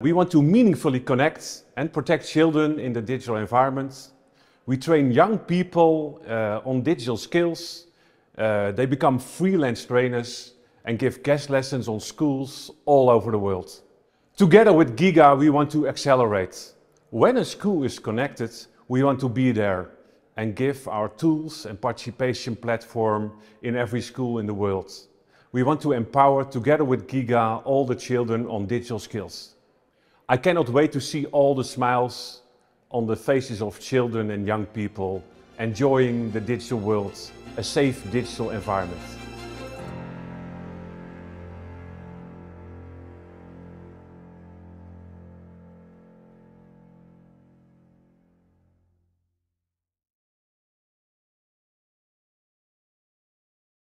We want to meaningfully connect and protect children in the digital environment. We train young people on digital skills. They become freelance trainers and give guest lessons on schools all over the world. Together with GIGA, we want to accelerate. When a school is connected, we want to be there and give our tools and participation platform in every school in the world. We want to empower, together with GIGA, all the children on digital skills. I cannot wait to see all the smiles on the faces of children and young people enjoying the digital world, a safe digital environment.